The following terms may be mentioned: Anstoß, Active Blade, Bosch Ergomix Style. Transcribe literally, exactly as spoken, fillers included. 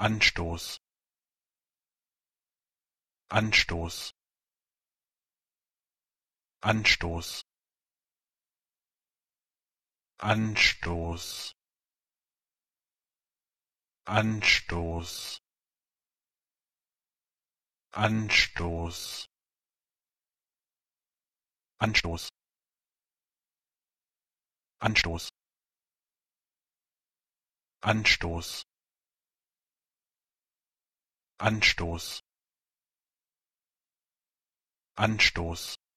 Anstoß. Anstoß. Anstoß. Anstoß. Anstoß. Anstoß. Anstoß. Anstoß. Anstoß. Anstoß. Anstoß.